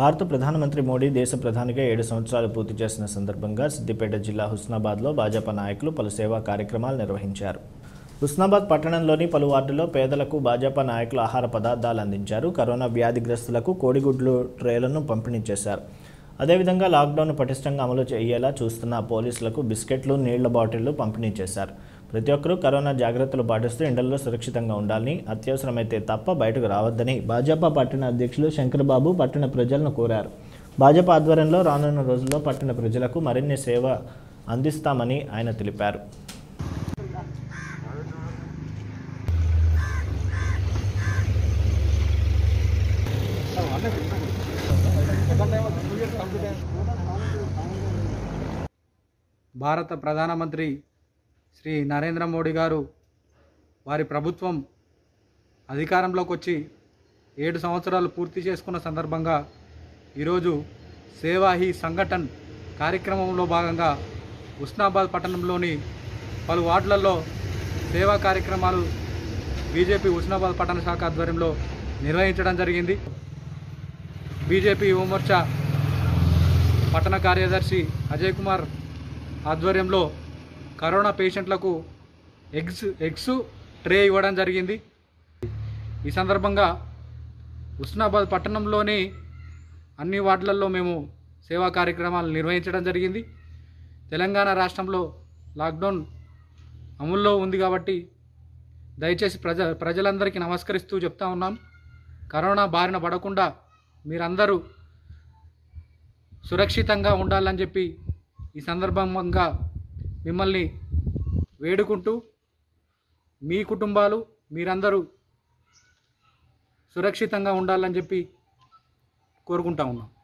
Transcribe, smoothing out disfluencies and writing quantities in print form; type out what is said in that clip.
భారత ప్రధానమంత్రి మోడీ దేశ ప్రధానిగా 7 సంవత్సరాలు పూర్తి చేసిన సందర్భంగా సిద్దిపేట జిల్లా హుస్నాబాద్లో భాజపా నాయకులు పలు సేవా కార్యక్రమాలు నిర్వహించారు. హుస్నాబాద్ పట్టణంలోని పలు వార్డుల్లో పేదలకు భాజపా నాయకులు ఆహార పదార్థాలు అందించారు. కరోనా వ్యాధిగ్రస్తులకు కోడిగుడ్లు ట్రేలను పంపిణీ చేశారు. అదేవిధంగా లాక్డౌన్ పటిష్టంగా అమలు చేయేలా చూస్తున్న పోలీసులకు బిస్కెట్లు, నీళ్ల బాటిళ్లు పంపిణీ చేశారు. ప్రతి ఒక్కరూ కరోనా జాగ్రత్తలు పాటిస్తూ ఎండల్లో సురక్షితంగా ఉండాలని, అత్యవసరమైతే తప్ప బయటకు రావద్దని భాజపా పట్టణ అధ్యక్షులు శంకర్బాబు పట్టణ ప్రజలను కోరారు. భాజపా ఆధ్వర్యంలో రానున్న రోజుల్లో పట్టణ ప్రజలకు మరిన్ని సేవ అందిస్తామని ఆయన తెలిపారు. భారత ప్రధానమంత్రి శ్రీ నరేంద్ర మోడీ గారు వారి ప్రభుత్వం అధికారంలోకి వచ్చి 7 సంవత్సరాలు పూర్తి చేసుకున్న సందర్భంగా ఈరోజు సేవా హీ సంఘటన్ కార్యక్రమంలో భాగంగా హుస్నాబాద్ పట్టణంలోని పలు వార్డులలో సేవా కార్యక్రమాలు బీజేపీ హుస్నాబాద్ పట్టణ శాఖ ఆధ్వర్యంలో నిర్వహించడం జరిగింది. బీజేపీ యువమోర్చా పట్టణ కార్యదర్శి అజయ్ కుమార్ ఆధ్వర్యంలో కరోనా పేషెంట్లకు ఎగ్స్ ట్రే ఇవ్వడం జరిగింది. ఈ సందర్భంగా హుస్నాబాద్ పట్టణంలోని అన్ని వార్డులలో మేము సేవా కార్యక్రమాలు నిర్వహించడం జరిగింది. తెలంగాణ రాష్ట్రంలో లాక్డౌన్ అమల్లో ఉంది కాబట్టి దయచేసి ప్రజలందరికీ నమస్కరిస్తూ చెప్తా ఉన్నాం, కరోనా బారిన పడకుండా మీరందరూ సురక్షితంగా ఉండాలని చెప్పి ఈ సందర్భంగా మిమ్మల్ని వేడుకుంటూ మీ కుటుంబాలు మీరందరూ సురక్షితంగా ఉండాలని చెప్పి కోరుకుంటా ఉన్నాం.